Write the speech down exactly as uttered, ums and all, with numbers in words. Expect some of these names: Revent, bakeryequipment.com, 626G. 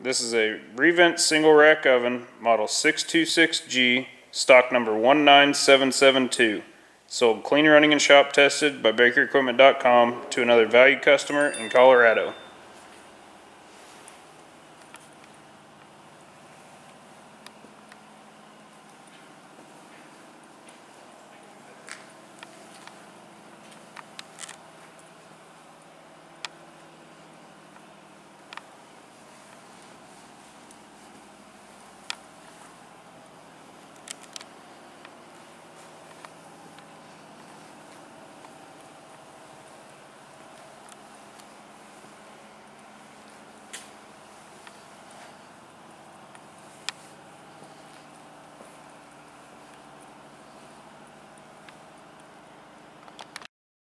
This is a Revent single rack oven, model six two six G, stock number one nine seven seven two. Sold clean, running, and shop tested by baker equipment dot com to another valued customer in Colorado.